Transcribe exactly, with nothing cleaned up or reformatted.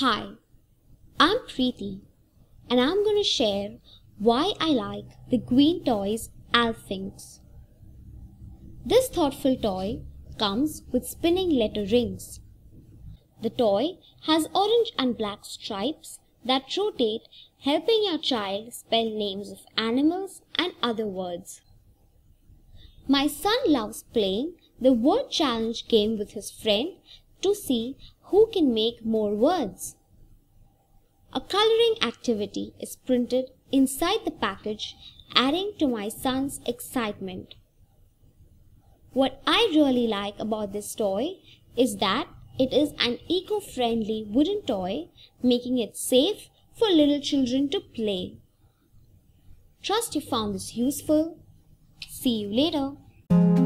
Hi, I'm Preeti and I'm going to share why I like the Gween Toys Alfinx. This thoughtful toy comes with spinning letter rings. The toy has orange and black stripes that rotate, helping your child spell names of animals and other words. My son loves playing the word challenge game with his friend to see who can make more words. A coloring activity is printed inside the package, adding to my son's excitement. What I really like about this toy is that it is an eco-friendly wooden toy, making it safe for little children to play. Trust you found this useful. See you later.